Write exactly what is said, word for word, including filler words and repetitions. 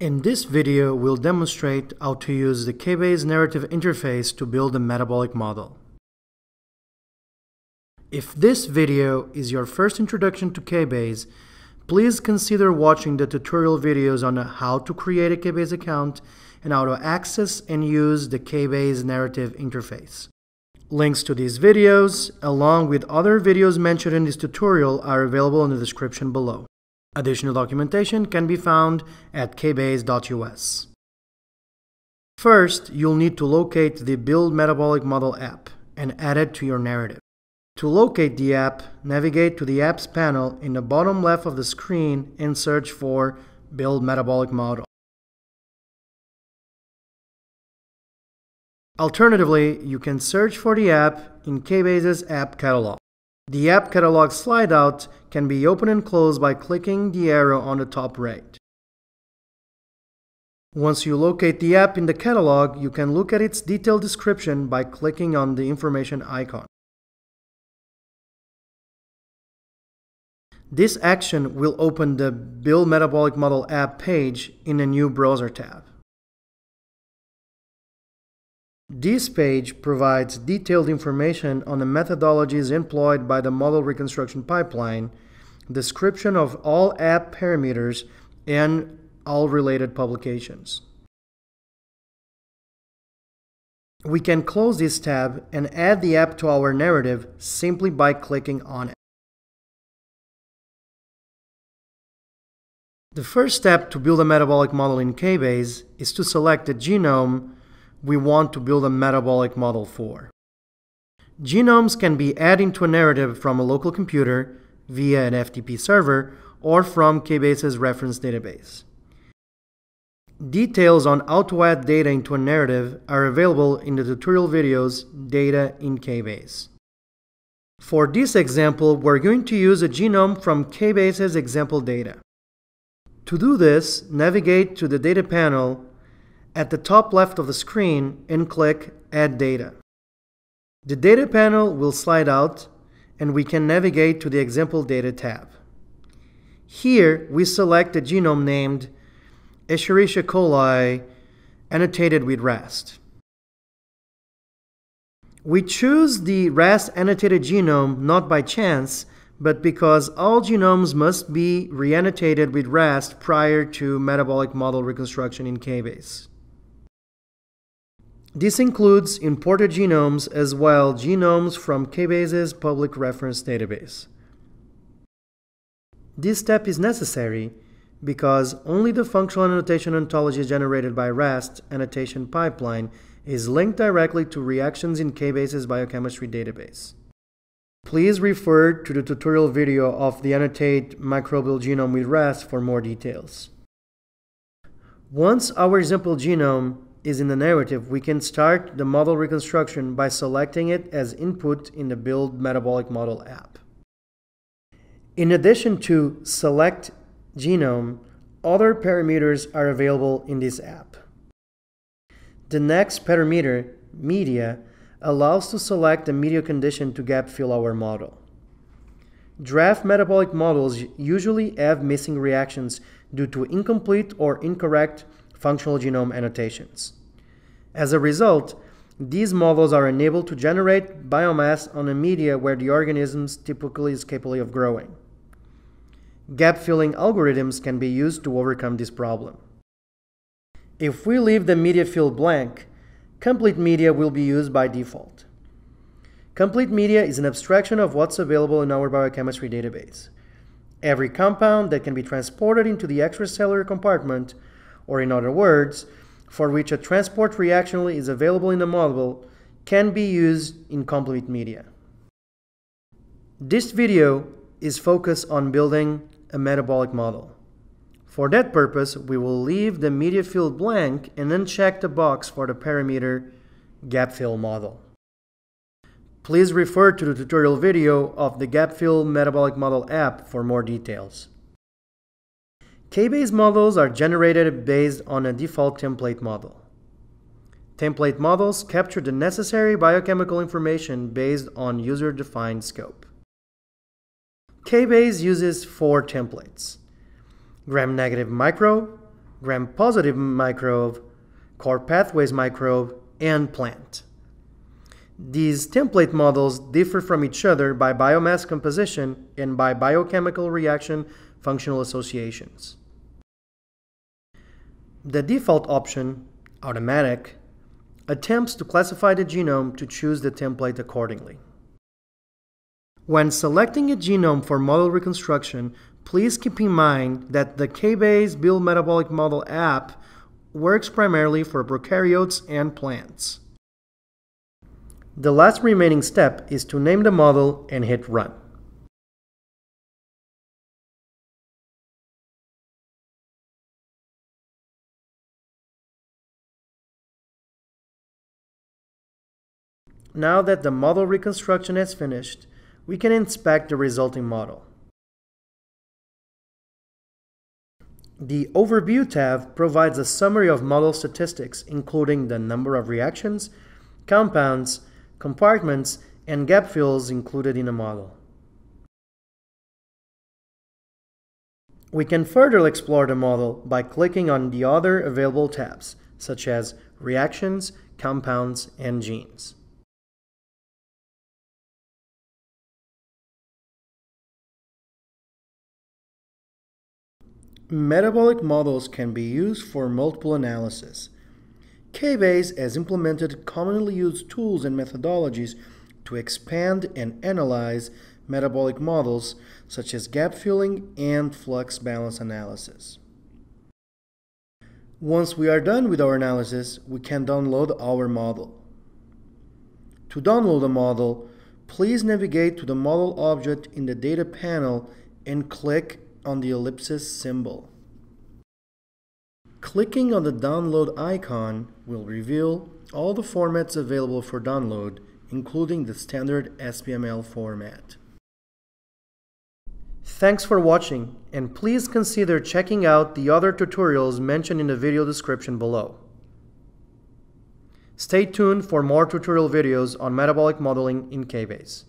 In this video, we'll demonstrate how to use the KBase Narrative Interface to build a metabolic model. If this video is your first introduction to KBase, please consider watching the tutorial videos on how to create a KBase account and how to access and use the KBase Narrative Interface. Links to these videos, along with other videos mentioned in this tutorial, are available in the description below. Additional documentation can be found at kbase dot U S. First, you'll need to locate the Build Metabolic Model app and add it to your narrative. To locate the app, navigate to the Apps panel in the bottom left of the screen and search for Build Metabolic Model. Alternatively, you can search for the app in KBase's App Catalog. The App Catalog slide-out can be opened and closed by clicking the arrow on the top right. Once you locate the app in the catalog, you can look at its detailed description by clicking on the information icon. This action will open the Build Metabolic Model app page in a new browser tab. This page provides detailed information on the methodologies employed by the model reconstruction pipeline, description of all app parameters, and all related publications. We can close this tab and add the app to our narrative simply by clicking on it. The first step to build a metabolic model in KBase is to select the genome we want to build a metabolic model for. Genomes can be added to a narrative from a local computer via an F T P server or from KBase's reference database. Details on how to add data into a narrative are available in the tutorial videos Data in KBase. For this example, we're going to use a genome from KBase's example data. To do this, navigate to the Data panel at the top left of the screen and click Add Data. The Data panel will slide out and we can navigate to the Example Data tab. Here we select a genome named Escherichia coli annotated with RAST. We choose the RAST annotated genome not by chance, but because all genomes must be re-annotated with RAST prior to metabolic model reconstruction in KBase. This includes imported genomes as well as genomes from KBase's public reference database. This step is necessary because only the functional annotation ontology generated by RAST annotation pipeline is linked directly to reactions in KBase's biochemistry database. Please refer to the tutorial video of the Annotate Microbial Genome with RAST for more details. Once our example genome is in the narrative, we can start the model reconstruction by selecting it as input in the Build Metabolic Model app. In addition to Select Genome, other parameters are available in this app. The next parameter, Media, allows to select the media condition to gap fill our model. Draft metabolic models usually have missing reactions due to incomplete or incorrect functional genome annotations. As a result, these models are unable to generate biomass on a media where the organism typically is capable of growing. Gap-filling algorithms can be used to overcome this problem. If we leave the media field blank, complete media will be used by default. Complete media is an abstraction of what's available in our biochemistry database. Every compound that can be transported into the extracellular compartment, or in other words, for which a transport reaction is available in the model, can be used in complete media. This video is focused on building a metabolic model. For that purpose, we will leave the media field blank and then check the box for the parameter gap-fill model. Please refer to the tutorial video of the gap-fill metabolic model app for more details. KBase models are generated based on a default template model. Template models capture the necessary biochemical information based on user-defined scope. KBase uses four templates: gram-negative micro, gram-positive microbe, core pathways microbe, and plant. These template models differ from each other by biomass composition and by biochemical reaction functional associations. The default option, automatic, attempts to classify the genome to choose the template accordingly. When selecting a genome for model reconstruction, please keep in mind that the KBase Build Metabolic Model app works primarily for prokaryotes and plants. The last remaining step is to name the model and hit Run. Now that the model reconstruction is finished, we can inspect the resulting model. The Overview tab provides a summary of model statistics, including the number of reactions, compounds, compartments, and gap fills included in a model. We can further explore the model by clicking on the other available tabs, such as Reactions, Compounds, and Genes. Metabolic models can be used for multiple analysis. KBase has implemented commonly used tools and methodologies to expand and analyze metabolic models, such as gap filling and flux balance analysis. Once we are done with our analysis, we can download our model. To download a model, please navigate to the model object in the data panel and click on the ellipsis symbol. Clicking on the download icon will reveal all the formats available for download, including the standard S B M L format. Thanks for watching, and please consider checking out the other tutorials mentioned in the video description below. Stay tuned for more tutorial videos on metabolic modeling in KBase.